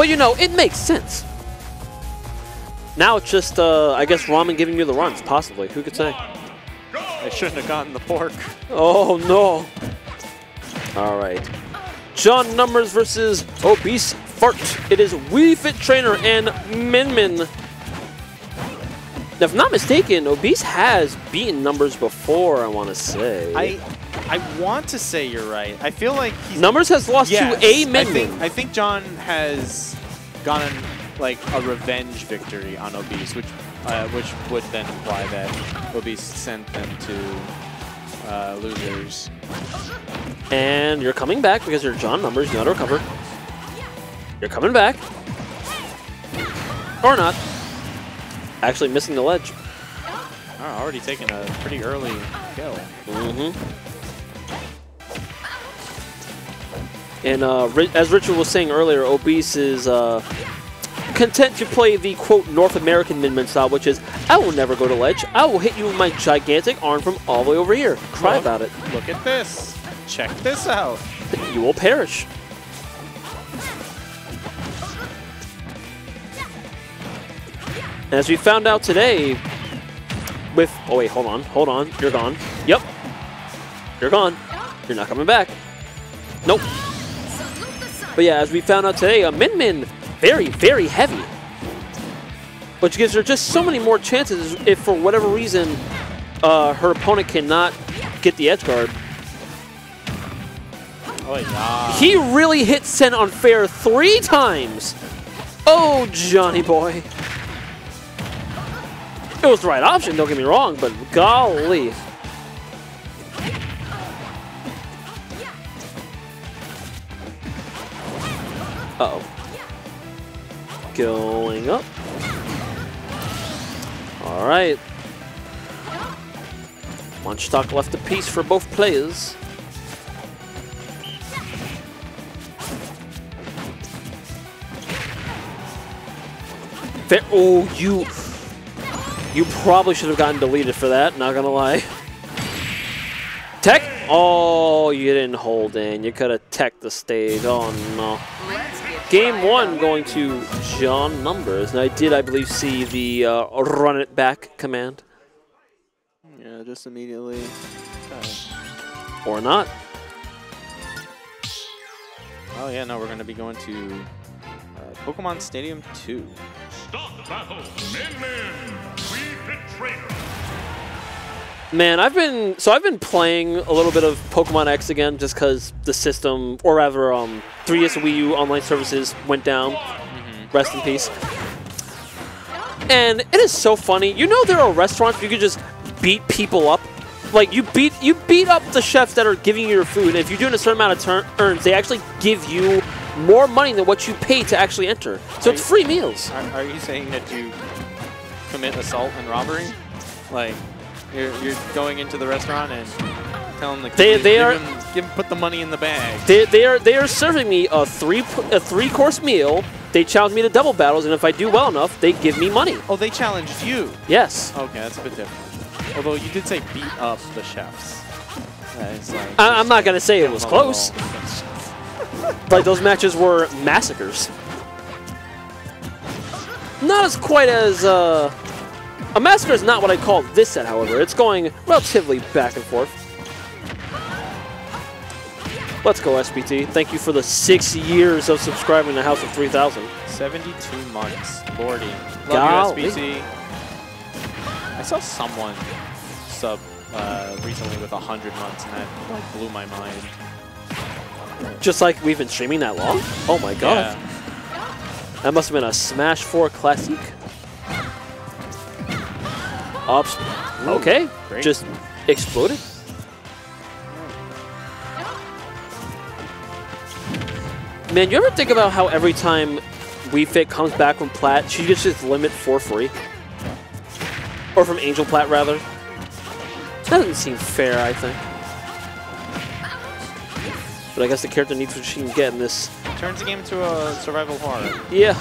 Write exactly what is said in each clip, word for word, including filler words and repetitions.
But you know, it makes sense. Now it's just, uh, I guess, Ramen giving you the runs, possibly. Who could say? I shouldn't have gotten the fork. Oh, no. All right. John Numbers versus Obese Fart. It is Wii Fit Trainer and Min Min. Now, if I'm not mistaken, Obese has beaten Numbers before, I want to say. I I want to say you're right. I feel like he's... Numbers has lost yes, to a Min Min. I, I think John has gotten, like, a revenge victory on Obese, which uh, which would then imply that Obese sent them to uh, losers. And you're coming back because you're John Numbers. You got to recover. You're coming back. Or not. Actually missing the ledge. Oh, already taking a pretty early kill. Mm-hmm. And uh, as Richard was saying earlier, Obese is uh, content to play the, quote, North American Min Min style, which is, I will never go to ledge. I will hit you with my gigantic arm from all the way over here. Cry well, about it. Look at this. Check this out. You will perish. As we found out today, with, oh wait, hold on, hold on, you're gone. Yep, you're gone. You're not coming back. Nope. But yeah, as we found out today, uh, Min Min, very, very heavy. Which gives her just so many more chances if for whatever reason uh, her opponent cannot get the edge guard. Oh, yeah. He really hit Sen unfair three times. Oh, Johnny boy. It was the right option, don't get me wrong, but golly. Uh-oh. Going up. All right. One stock left apiece for both players. Fair. Oh, you... You probably should have gotten deleted for that, not gonna lie. Tech? Oh, you didn't hold in. You could have teched the stage. Oh, no. Game one going to John Numbers. And I did, I believe, see the uh, run it back command. Yeah, just immediately. Oh. Or not. Oh, yeah, no, we're gonna be going to uh, Pokemon Stadium two. Start the battle, Min Min. Man, I've been so I've been playing a little bit of Pokemon X again just because the system, or rather, um, three D S and Wii U online services went down. Mm-hmm. Rest in peace. And it is so funny. You know there are restaurants you can just beat people up. Like you beat you beat up the chefs that are giving you your food. And if you're doing a certain amount of turns, they actually give you more money than what you pay to actually enter. So are it's you, free meals. Are, are you saying that you commit assault and robbery? Like, you're, you're going into the restaurant and telling the they, they are them, give them, put the money in the bag. They, they are they are serving me a three a three course meal. They challenge me to double battles, and if I do well enough, they give me money. Oh, they challenged you? Yes. Okay, that's a bit different. Although you did say beat up the chefs. Like I, I'm not gonna say it was close. Like those matches were massacres. Not as quite as uh. A massacre is not what I call this set, however. It's going relatively back and forth. Let's go, S B T. Thank you for the six years of subscribing to House of three thousand. seventy-two months. Lordy. Love you, S B T. I saw someone sub uh, recently with one hundred months, and that like, blew my mind. Just like we've been streaming that long? Oh, my God. Yeah. That must have been a Smash four classic. Ups. Okay, Ooh, just exploded. Man, you ever think about how every time Wii Fit comes back from Plat, she gets this limit for free? Or from Angel Plat, rather? That doesn't seem fair, I think. But I guess the character needs what she can get in this. Turns the game into a survival horror. Yeah.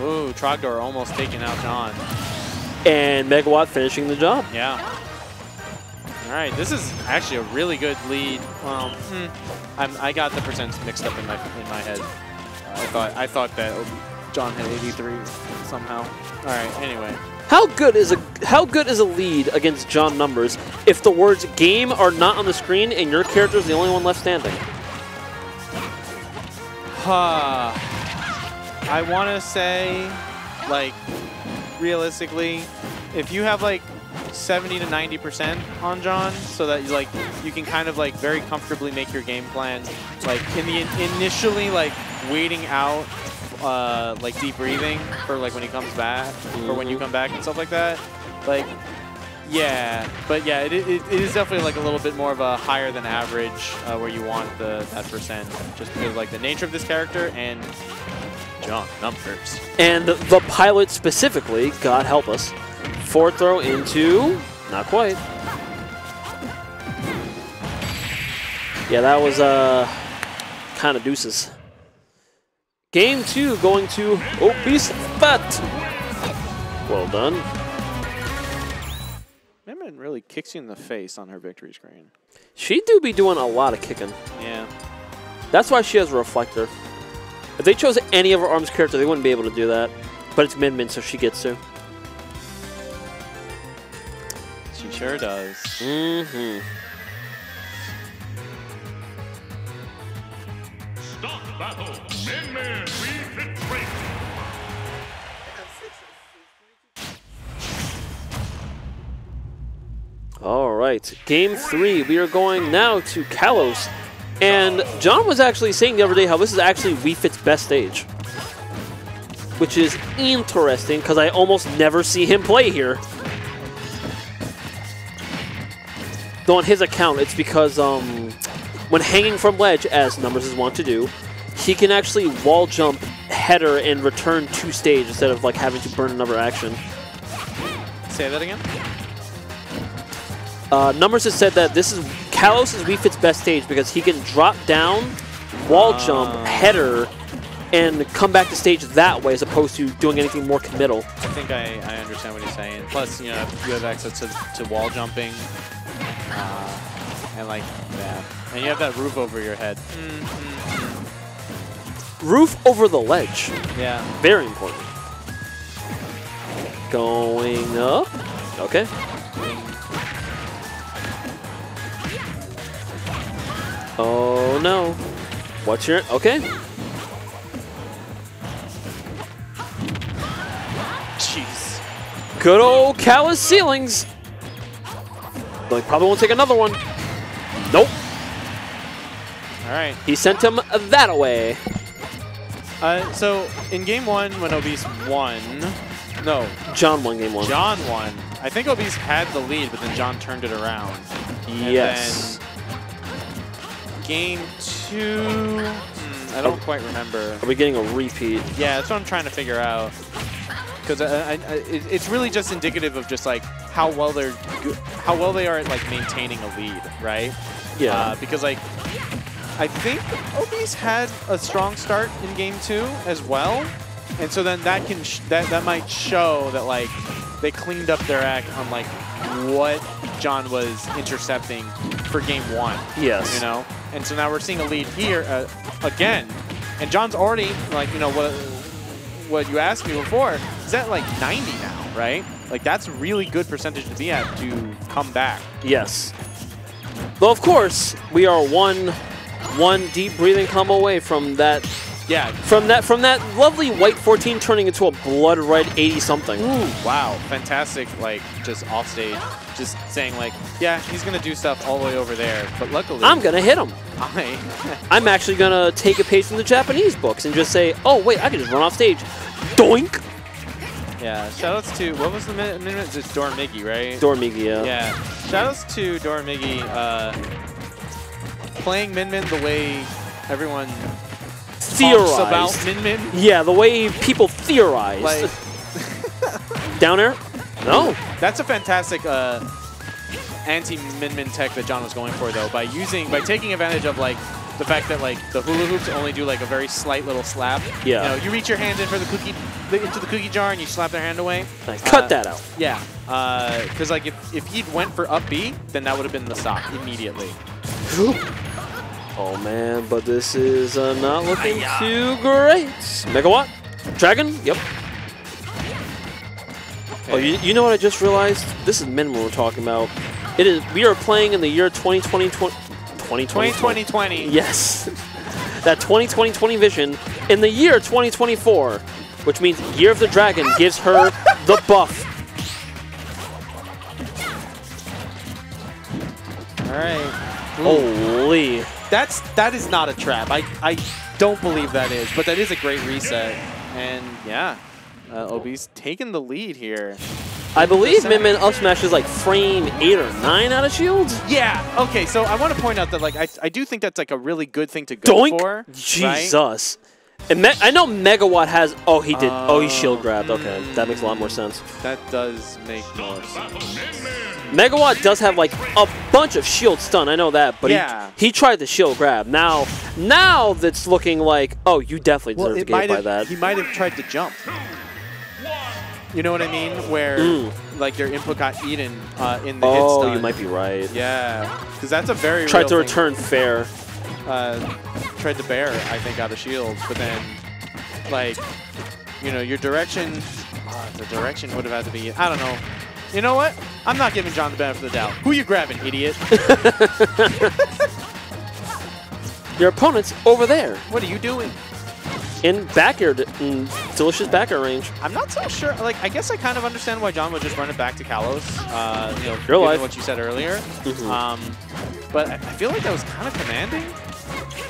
Ooh, Trogdor almost taking out John. And Megawatt finishing the job. Yeah. All right, this is actually a really good lead. Well, hmm, I'm, I got the percents mixed up in my in my head. I thought I thought that John had eighty-three somehow. All right. Anyway, how good is a how good is a lead against John Numbers if the words "game" are not on the screen and your character is the only one left standing? Huh. I want to say, like, realistically, if you have like seventy to ninety percent on John, so that you like you can kind of like very comfortably make your game plan, like in the in initially like waiting out uh like deep breathing for like when he comes back or when you come back and stuff like that. Like, yeah, but yeah, it, it, it is definitely like a little bit more of a higher than average uh, where you want the that percent, just because like the nature of this character and John Numbers and the pilot specifically, God help us. Forward throw into... Not quite. Yeah, that was uh, kind of deuces. Game two going to Obese Fart. Well done. Min Min really kicks you in the face on her victory screen. She do be doing a lot of kicking. Yeah. That's why she has a reflector. If they chose any of her arms character, they wouldn't be able to do that. But it's Min Min, so she gets to. She sure does. Mm-hmm. Stock battle, Min Min, Wii Fit Trainer. All right, game three. We are going now to Kalos, and John was actually saying the other day how this is actually Wii Fit's best stage, which is interesting because I almost never see him play here. Though on his account, it's because um, when hanging from ledge, as Numbers is wont to do, he can actually wall jump, header, and return to stage instead of like having to burn another action. Say that again? Uh, Numbers has said that this is Kalos is Wii Fit's best stage because he can drop down, wall uh. jump, header, and come back to stage that way as opposed to doing anything more committal. I think I, I understand what he's saying. Plus, you know, if you have access to, to wall jumping, Uh, and like that. And you have that roof over your head. Mm-hmm. Roof over the ledge. Yeah. Very important. Going up. Okay. Oh no. What's your... Okay. Jeez. Good old Kalos ceilings. Like, probably won't take another one. Nope. All right. He sent him that away. Uh, so in game one, when Obese won, no, John won game one. John won. I think Obese had the lead, but then John turned it around. And yes. Game two. Hmm, I don't are, quite remember. Are we getting a repeat? Yeah, that's what I'm trying to figure out. Because I, I, I, it's really just indicative of just like how well they're, how well they are at like maintaining a lead, right? Yeah. Uh, because like, I think Obese had a strong start in game two as well, and so then that can sh that that might show that like they cleaned up their act on like what John was intercepting for game one. Yes. You know, and so now we're seeing a lead here uh, again, and John's already like you know what. What you asked me before is that like ninety now, right? Like that's a really good percentage to be at to come back. Yes. Though of course we are one, one deep breathing combo away from that. Yeah. From that, from that lovely white fourteen turning into a blood red eighty something. Ooh, wow! Fantastic! Like just off stage, just saying like, yeah, he's gonna do stuff all the way over there. But luckily, I'm gonna hit him. I. I'm actually gonna take a page from the Japanese books and just say, oh wait, I can just run off stage. Doink. Yeah. Shoutouts to what was the minute? minute? It's Dormiggy, right? Dormiggy. Yeah. Yeah. Shoutouts to Dormiggy uh, playing Min Min the way everyone. Theorized about Min Min. Yeah, the way people theorize. Like down air? No. That's a fantastic uh, anti-Min Min tech that John was going for, though, by using, by taking advantage of like the fact that like the hula hoops only do like a very slight little slap. Yeah. You know, you reach your hand in for the cookie, the, into the cookie jar, and you slap their hand away. Nice. Uh, Cut that out. Yeah. Because uh, like if if he went for up B, then that would have been the stop immediately. Oh man, but this is uh, not looking too great. Megawatt? Dragon? Yep. Oh, you, you know what I just realized? This is Min Min we're talking about. It is. We are playing in the year twenty twenty. twenty twenty. twenty twenty. Yes. That twenty twenty vision in the year twenty twenty-four, which means Year of the Dragon gives her the buff. All right. Ooh. Holy. That's that is not a trap. I I don't believe that is, but that is a great reset. And yeah, uh, Obese taking the lead here. I believe Min Min up smash is like frame eight or nine out of shields. Yeah. Okay. So I want to point out that like I I do think that's like a really good thing to go Doink. for. Jesus. Right? And me I know Megawatt has. Oh, he did. Uh, oh, he shield grabbed. Okay, mm, that makes a lot more sense. That does make more sense. Megawatt does have like a bunch of shield stun. I know that, but yeah. he he tried the shield grab. Now now that's looking like oh you definitely deserve well, to get by that. He might have tried to jump. You know what I mean? Where mm. like your input got eaten uh, in the oh, hit stun. Oh, you might be right. Yeah, because that's a very tried real to return thing. fair. Uh, tried to bear, I think, out of shield, but then like you know your direction, uh, the direction would have had to be. I don't know. You know what? I'm not giving John the benefit of the doubt. Who you grabbing, idiot? Your opponent's over there. What are you doing? In back air, in delicious back air range. I'm not so sure. Like, I guess I kind of understand why John would just run it back to Kalos. Uh, you know, Real life. what you said earlier. Mm-hmm. um, but I feel like that was kind of commanding.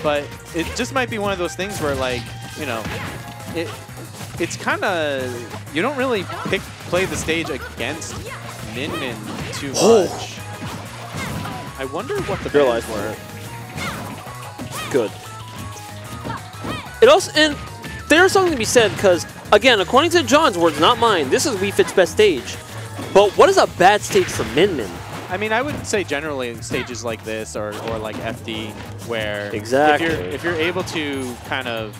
But it just might be one of those things where, like, you know, it it's kind of you don't really pick play the stage against Min Min too much. Oh. I wonder what the Real life were. Good. It also, and there's something to be said because, again, according to John's words, not mine, this is Wii Fit's best stage. But what is a bad stage for Min Min? I mean, I would say generally stages like this or, or like F D where exactly. if, you're, if you're able to kind of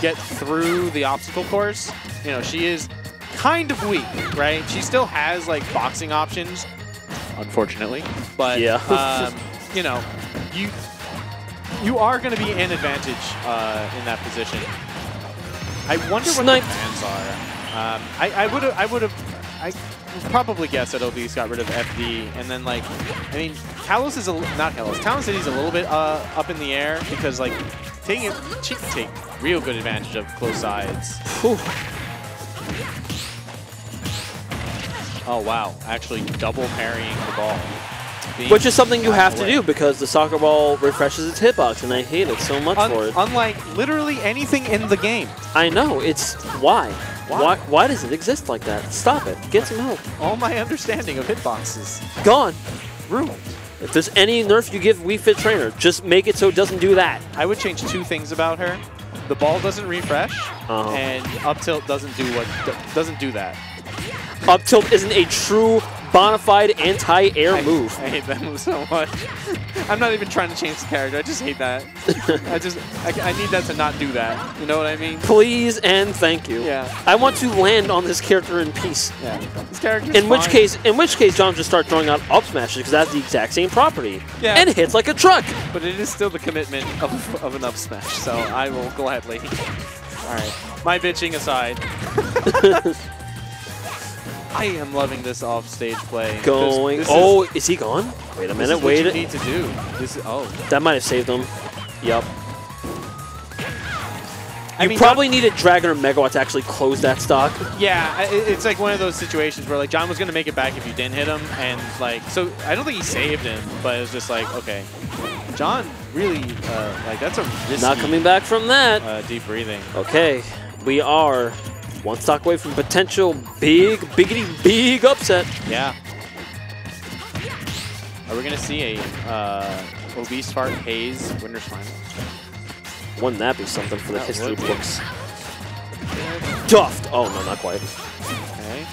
get through the obstacle course, you know, she is kind of weak, right? She still has, like, boxing options, unfortunately. But, yeah. um, you know, you... You are going to be in advantage uh, in that position. I wonder what Sniped. the plans are. Um, I would have, I would have, I probably guessed that Obese got rid of F D, and then like, I mean, Kalos is a, not Kalos, Town City is a little bit uh, up in the air because like, taking it, she can take real good advantage of close sides. Whew. Oh wow! Actually, double parrying the ball. Which is something you have to do because the soccer ball refreshes its hitbox, and I hate it so much Un for it. Unlike literally anything in the game. I know. It's why? why? Why? Why does it exist like that? Stop it. Get some help. All my understanding of hitboxes. Gone. Ruined. If there's any nerf you give Wii Fit Trainer, just make it so it doesn't do that. I would change two things about her. The ball doesn't refresh, um. and up tilt doesn't do what doesn't do that. Up tilt isn't a true... bonafide anti-air move. I hate that move so much. I'm not even trying to change the character. I just hate that. I just, I, I need that to not do that. You know what I mean? Please and thank you. Yeah. I want to land on this character in peace. Yeah. This character's in fine. which case, in which case, John just starts throwing out up smashes because that's the exact same property. Yeah. And it hits like a truck. But it is still the commitment of, of an up smash. So I will gladly. All right. My bitching aside. I am loving this off-stage play. Going. This, this oh, is, is he gone? Wait a minute. This is wait. What you need to do. This is, oh. That might have saved him. Yep. I you mean, probably John, needed Dragon or Megawatt to actually close that stock. Yeah, it's like one of those situations where like John was gonna make it back if you didn't hit him, and like so I don't think he saved him, but it was just like okay, John really uh, like that's a risky, not coming back from that. Uh, deep breathing. Okay, we are. One stock away from potential big, biggity, big upset. Yeah. Are we going to see a uh, Obese Fart Haze Winner's Final? Wouldn't that be something for the that history books? Duffed! Oh, no, not quite. Okay.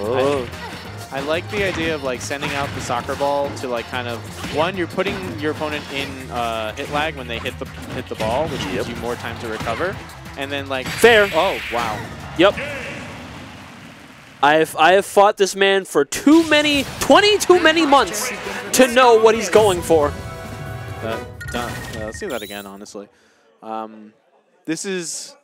Oh. I, I like the idea of, like, sending out the soccer ball to, like, kind of... One, you're putting your opponent in uh, hit lag when they hit the, hit the ball, which gives yep. you more time to recover. And then, like... Fair! Oh, wow. Yep. I have, I have fought this man for too many, twenty too many months to know what he's going for. Uh, done. Yeah, let's do that again, honestly. Um, this is...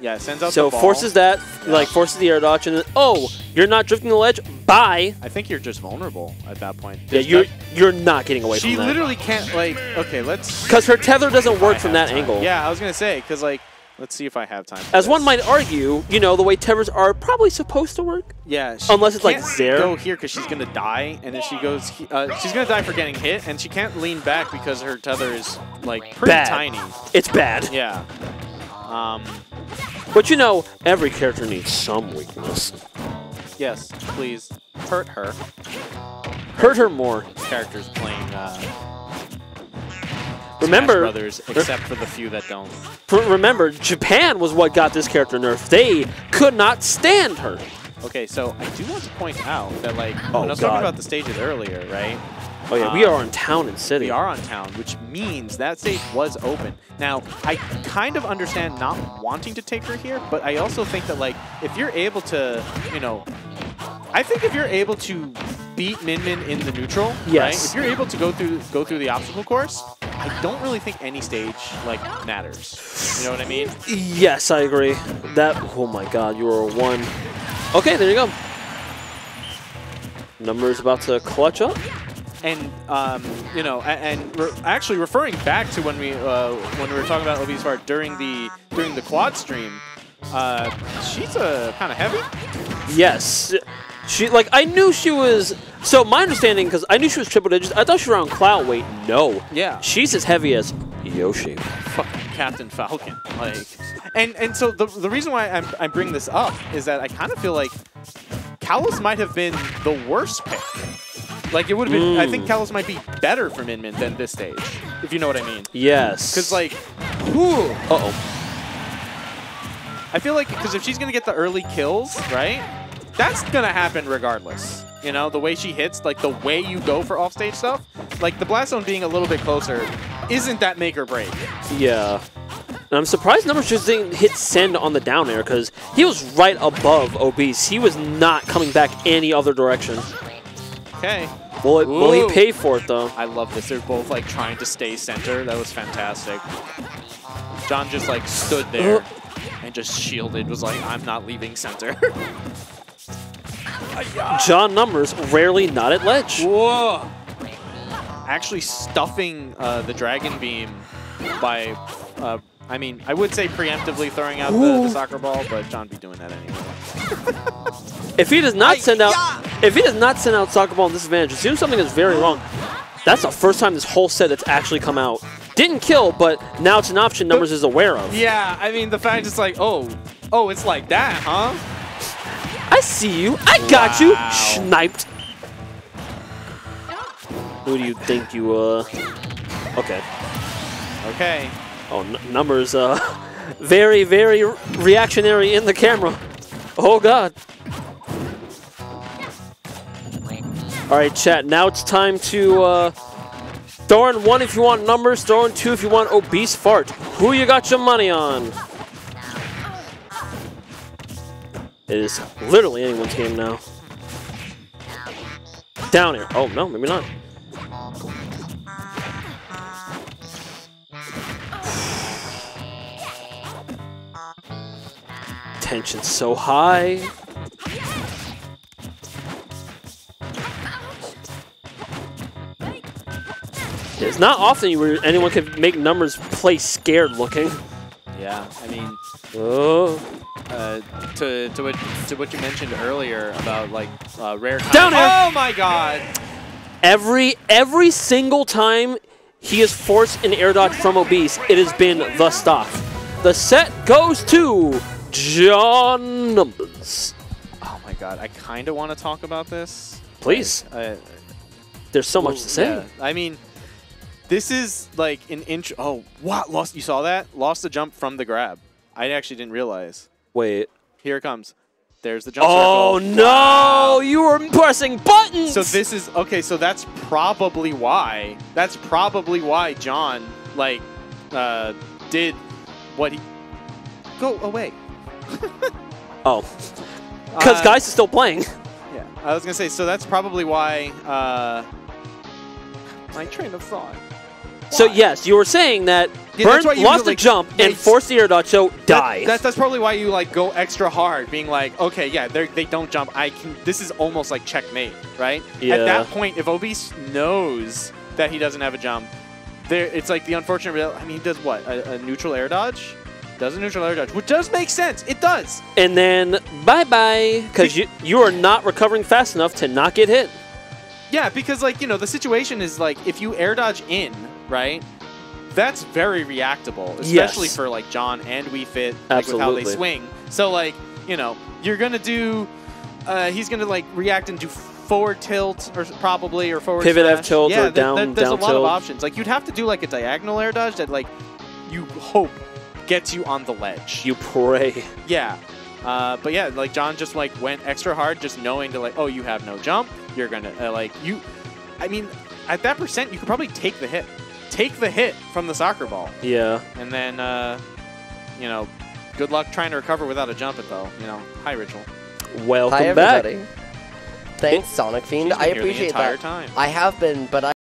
Yeah, it sends out so the ball. So forces that, yeah. like forces the air dodge, and then, oh, you're not drifting the ledge? Bye! I think you're just vulnerable at that point. There's yeah, you're, you're not getting away she from that. She literally can't, like, okay, let's... Because her tether doesn't work from that time. angle. Yeah, I was going to say, because, like, let's see if I have time for As this. one might argue, you know, the way tethers are probably supposed to work. Yeah. Unless it's, like, there. Go here because she's going to die, and then she goes... Uh, she's going to die for getting hit, and she can't lean back because her tether is, like, pretty bad. tiny. It's bad. Yeah. Um... But you know, every character needs some weakness. Yes, please. Hurt her. Hurt her more. Characters playing uh, remember, Smash Brothers, except for the few that don't. Remember, Japan was what got this character nerfed. They could not stand her. Okay, so I do want to point out that, like, oh, when I was God. talking about the stages earlier, right? Oh, yeah, um, we are on Town and City. We are on Town, which means that stage was open. Now, I kind of understand not wanting to take her here, but I also think that, like, if you're able to, you know... I think if you're able to beat Min Min in the neutral, yes. right? If you're able to go through go through the obstacle course, I don't really think any stage, like, matters. You know what I mean? Yes, I agree. That... Oh, my God, you are one... Okay, there you go. Numbers about to clutch up. And, um, you know, and, and re actually referring back to when we uh, when we were talking about Obese Fart during the during the quad stream, uh, she's uh, kind of heavy. Yes, she like I knew she was. So my understanding, because I knew she was triple digits, I thought she was around cloud weight. No. Yeah. She's as heavy as Yoshi. Fucking Captain Falcon. Like, and and so the the reason why I'm I bring this up is that I kind of feel like Kalos might have been the worst pick. Like, it would have been, mm. I think Kalos might be better for Min Min than this stage, if you know what I mean. Yes. Because, like, whoo. Uh-oh. I feel like, because if she's going to get the early kills, right, that's going to happen regardless. You know, the way she hits, like, the way you go for offstage stuff, like, the blast zone being a little bit closer isn't that make or break. Yeah. And I'm surprised Numbers just didn't hit send on the down air, because he was right above Obese. He was not coming back any other direction. Okay. Will, it, will he pay for it, though? I love this. They're both, like, trying to stay center. That was fantastic. John just, like, stood there uh. and just shielded, was like, I'm not leaving center. John Numbers rarely not at ledge. Whoa. Actually stuffing uh, the Dragon Beam by, uh, I mean, I would say preemptively throwing out the, the soccer ball, but John be doing that anyway. If he does not send out, if he does not send out soccer ball in disadvantage, assume something is very wrong. That's the first time this whole set that's actually come out. Didn't kill, but now it's an option Numbers is aware of. Yeah, I mean the fact it's like, oh, oh, it's like that, huh? I see you. I got wow. you. Sniped. Who do you think you uh? Okay. Okay. Oh, n Numbers uh, very, very reactionary in the camera. Oh God. All right, chat, now it's time to uh, throw in one if you want Numbers, throw in two if you want Obese Fart. Who you got your money on? It is literally anyone's game now. Down here. Oh, no, maybe not. Tension's so high. It's not often where anyone could make Numbers play scared looking. Yeah, I mean, oh. uh, to to what to what you mentioned earlier about like uh, rare time. Down air. Oh my God! Every every single time he is forced an air dodge from Obese, it has been the stock. The set goes to John Numbers. Oh my God! I kind of want to talk about this. Please. Like, uh, There's so well, much to say. Yeah. I mean. This is like an inch. Oh, what? Lost. You saw that? Lost the jump from the grab. I actually didn't realize. Wait. Here it comes. There's the jump. Oh, circle. No. Wow. You were pressing buttons. So this is. Okay, so that's probably why. That's probably why John, like, uh, did what he. Go away. oh. Because uh, guys is still playing. Yeah. I was going to say, so that's probably why. Uh, my train of thought. So yes, you were saying that yeah, Burn lost do, like, a jump and forced the air dodge, so die. That, that's, that's probably why you like go extra hard, being like, okay, yeah, they don't jump. I can. This is almost like checkmate, right? Yeah. At that point, if Obese knows that he doesn't have a jump, there it's like the unfortunate. I mean, he does what? A, a neutral air dodge. Does a neutral air dodge, which does make sense. It does. And then bye-bye, because you, you are not recovering fast enough to not get hit. Yeah, because, like, you know, the situation is, like, if you air dodge in, right, that's very reactable, especially yes. for, like, John and Wii Fit, like, with how they swing. So, like, you know, you're going to do, uh, he's going to, like, react and do forward tilt, or probably, or forward Pivot smash. F tilt yeah, or th down, th there's down a lot tilt. Of options. Like, you'd have to do, like, a diagonal air dodge that, like, you hope gets you on the ledge. You pray. Yeah. Uh, but yeah, like John just like went extra hard, just knowing that like, oh, you have no jump. You're gonna uh, like you. I mean, at that percent, you could probably take the hit, take the hit from the soccer ball. Yeah. And then, uh, you know, good luck trying to recover without a jump. It though, you know, hi Ritual. Welcome hi, everybody. back. Thanks, Sonicfiend. I appreciate the entire that. Time. I have been, but I.